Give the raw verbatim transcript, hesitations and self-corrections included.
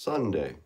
Sunday.